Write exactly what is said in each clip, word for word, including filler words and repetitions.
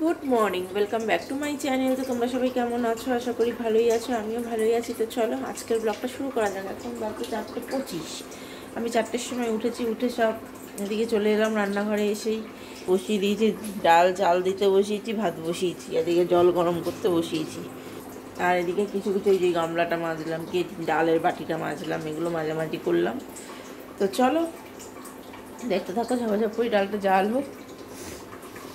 Good morning, welcome back to my channel. তো তোমরা সবাই কেমন আছো? আশা করি ভালোই আছো, আমিও ভালোই আছি। তো চলো আজকের ব্লগটা শুরু করা যাক। এখন বাকি চারটে পঁচিশ, আমি চারটের সময় উঠেছি, উঠে সব এদিকে চলে এলাম রান্নাঘরে। এসেই বসিয়ে দিয়েছি ডাল, চাল দিতে বসিয়েছি, ভাত বসিয়েছি, এদিকে জল গরম করতে বসিয়েছি। আর এদিকে কিছু কিছু ওই যে গামলাটা মাজলাম, কি ডালের বাটিটা মাজলাম, এগুলো মাঝামাঝি করলাম। তো চলো দেখতে থাকো, ঝাপাঝাপ করে ডালটা জাল হোক।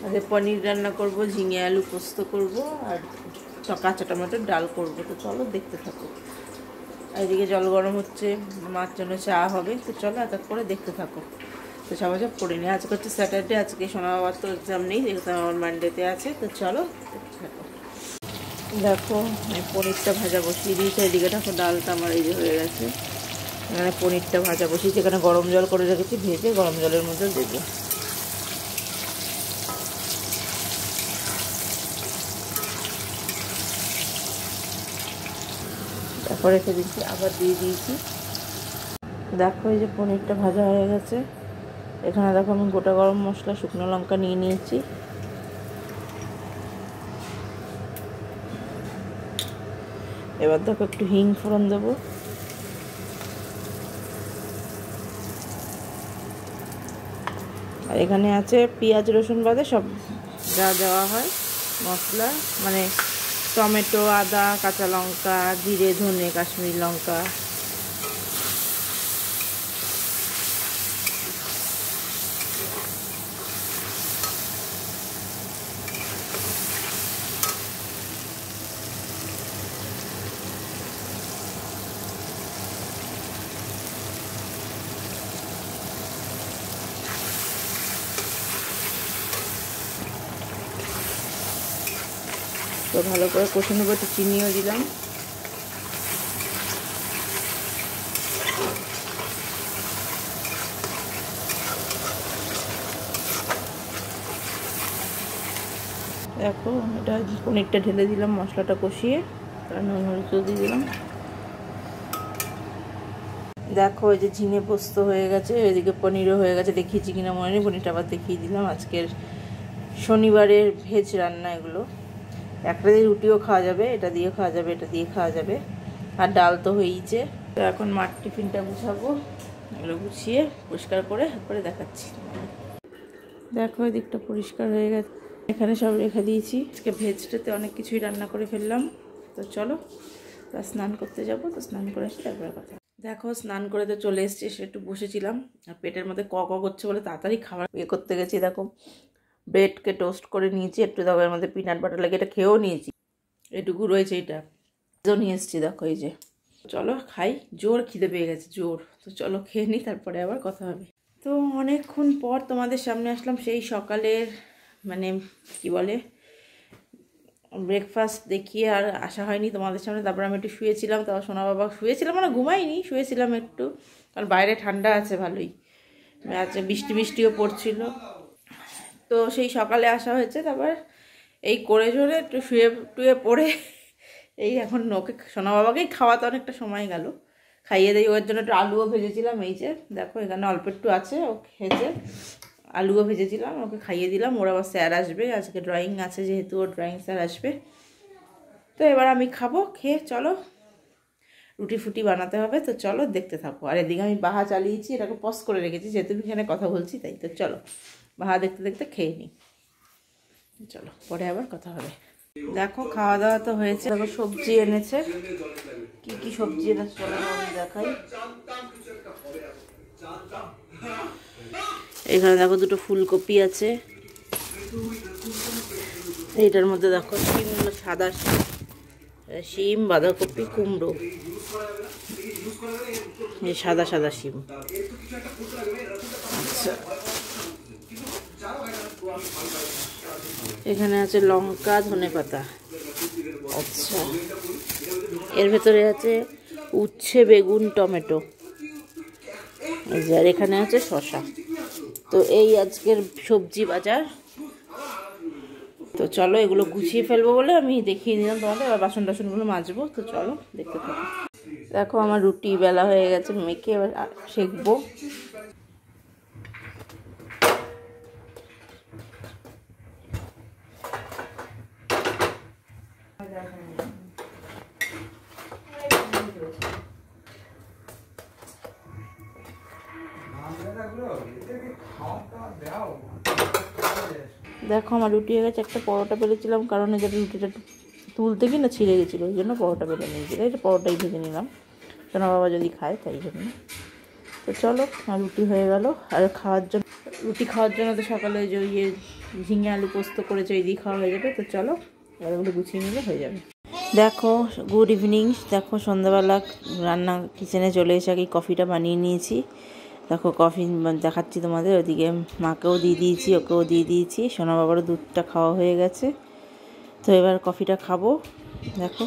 আজকে পনির রান্না করব, ঝিঙে আলু পোস্ত করব, আর কাঁচা টমেটোর ডাল করব। তো চলো দেখতে থাকো। এদিকে জল গরম হচ্ছে, মার জন্য চা হবে। তো চলো এক এক করে দেখতে থাকো। তো সবাই সব করে নিই। আজকে হচ্ছে স্যাটারডে, আজকে সোনা বাবার তো এক্সাম নেই, এক্সাম আমার মানডেতে আছে। তো চলো দেখতে থাকো। দেখো পনিরটা ভাজা বসিয়ে দিয়েছে, এদিকে দেখো ডালটা আমার এই যে হয়ে গেছে। এখানে পনিরটা ভাজা বসিয়েছি, এখানে গরম জল করে রেখেছি, ভেজে গরম জলের মধ্যে দেবো। তারপর রেখে দিচ্ছি, আবার দিয়ে দিয়েছি। দেখো এই যে পনিরটা ভাজা হয়ে গেছে। এখানে দেখো আমি গোটা গরম মশলা, শুকনো লঙ্কা নিয়ে নিয়েছি। এবার দেখো একটু হিং ফোড়ন দেবো। আর এখানে আছে পেঁয়াজ, রসুন বাদে সব যা দেওয়া হয় মশলা, মানে টমেটো, আদা, কাঁচা লঙ্কা, জিরে, ধনে, কাশ্মীরি লঙ্কা। তো ভালো করে কষে নেবো, একটু চিনিও দিলাম। দেখো এটা পনিরটা ঢেলে দিলাম, মশলাটা কষিয়ে তার নুন হলুদ দিয়ে দিলাম। দেখো এই যে ঝিঙে পোস্ত হয়ে গেছে, এদিকে পনিরও হয়ে গেছে। দেখিয়েছি কিনা মনে নেই, পনিরটা আবার দেখিয়ে দিলাম। আজকের শনিবারের ভেজ রান্না এগুলো। একটা দিয়ে রুটিও খাওয়া যাবে, এটা দিয়ে খাওয়া যাবে, এটা দিয়ে খাওয়া যাবে। আর ডাল তো হয়েইছে। তো এখন মার টিফিনটা গুছাবো, এগুলো গুছিয়ে পরিষ্কার করে তারপরে দেখাচ্ছি। দেখো এদিকটা পরিষ্কার হয়ে গেছে, এখানে সব রেখে দিয়েছি। আজকে ভেজটাতে অনেক কিছুই রান্না করে ফেললাম। তো চলো তার স্নান করতে যাব, তো স্নান করে আসলে একবার কথা। দেখো স্নান করে তো চলে এসছি, এসে একটু বসেছিলাম। আর পেটের মধ্যে ক ক করছে বলে তাড়াতাড়ি খাবার ইয়ে করতে গেছি। দেখো ব্রেডকে টোস্ট করে নিয়েছি, একটু দাবার মধ্যে পিনাট বাটার লাগিয়ে এটা খেয়েও নিয়েছি, এটুকু রয়েছে, এটা নিয়ে এসেছি। দেখো এই যে, চলো খাই, জোর খিদে পেয়ে গেছে জোর। তো চলো খেয়ে নিই, তারপরে আবার কথা হবে। তো অনেকক্ষণ পর তোমাদের সামনে আসলাম, সেই সকালের মানে কি বলে ব্রেকফাস্ট দেখিয়ে আর আসা হয়নি তোমাদের সামনে। তারপরে আমি একটু শুয়েছিলাম, তারপর সোনা বাবা শুয়েছিলাম, মানে ঘুমাইনি, শুয়েছিলাম একটু, কারণ বাইরে ঠান্ডা আছে ভালোই, আচ্ছা বৃষ্টি বৃষ্টিও পড়ছিলো। তো সেই সকালে আসা হয়েছে, তারপর এই করে ঝরে একটু শুয়ে টুয়ে পড়ে এই এখন ওকে সোনা বাবাকেই খাওয়াতে অনেকটা সময় গেল। খাইয়ে দিয়ে ওর জন্য একটু আলুও ভেজেছিলাম, এই যে দেখো এখানে অল্প একটু আছে, ও খেয়েছে। আলুও ভেজেছিলাম, ওকে খাইয়ে দিলাম। ওর আবার স্যার আসবে আজকে, ড্রয়িং আছে যেহেতু, ওর ড্রয়িং স্যার আসবে। তো এবার আমি খাবো, খেয়ে চলো রুটি ফুটি বানাতে হবে। তো চলো দেখতে থাকো। আর এদিকে আমি বাহা চালিয়েছি, এটাকে পজ করে রেখেছি যেহেতু এখানে কথা বলছি তাই। তো চলো ভাহা দেখতে দেখতে খেয়ে নিই, চলো পরে আবার কথা হবে। দেখো খাওয়া দাওয়া তো হয়েছে। দেখো সবজি এনেছে, কি কি সবজি এনেছে চলো দেখাই। এখানে দেখো দুটো ফুলকপি আছে, এইটার মধ্যে দেখো শিম, সাদা শিম, বাঁধাকপি, কুমড়ো, এই সাদা সাদা শিম। আচ্ছা এখানে আছে লঙ্কা, ধনে পাতা। আচ্ছা এর ভেতরে আছে উচ্ছে, বেগুন, টমেটো, আর এখানে আছে শসা। তো এই আজকের সবজি বাজার। তো চলো এগুলো গুছিয়ে ফেলবো বলে আমি দেখিয়ে দিলাম তোমাদের, এবার বাসন টাসনগুলো মাজবো। তো চলো দেখতে থাকো। দেখো আমার রুটি বেলা হয়ে গেছে, মেখে এবার সেঁকবো। দেখো আমার রুটি হয়ে গেছে। একটা পরোটা পেরেছিলাম, কারণ এই যে রুটিটা তুলতে কি না ছিঁড়ে গেছিলো, ওই জন্য পরোটা পেরে নিয়েছিলাম। এটা পরোটাই ভেজে নিলাম, কেন বাবা যদি খায় তাই জন্য। তো চলো আমার রুটি হয়ে গেল। আর খাওয়ার জন্য রুটি খাওয়ার জন্য তো সকালে যে ইয়ে ঝিঙে আলু পোস্ত করেছে ওই দিয়ে খাওয়া হয়ে যাবে। তো চলো এগুলো গুছিয়ে নিলে হয়ে যাবে। দেখো গুড ইভিনিং। দেখো সন্ধ্যাবেলা রান্না কিচেনে চলে এসে আগে কফিটা বানিয়ে নিয়েছি। দেখো কফি দেখাচ্ছি তোমাদের। ওদিকে মাকেও দিয়ে দিয়েছি, ওকেও দিয়ে দিয়েছি, সোনা বাবারও দুধটা খাওয়া হয়ে গেছে। তো এবার কফিটা খাবো। দেখো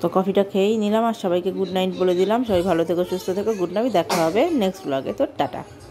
তো কফিটা খেয়েই নিলাম আর সবাইকে গুড নাইট বলে দিলাম। সবাই ভালো থেকো, সুস্থ থেকো, গুড নাইট। দেখা হবে নেক্সট ব্লগে। তো টাটা।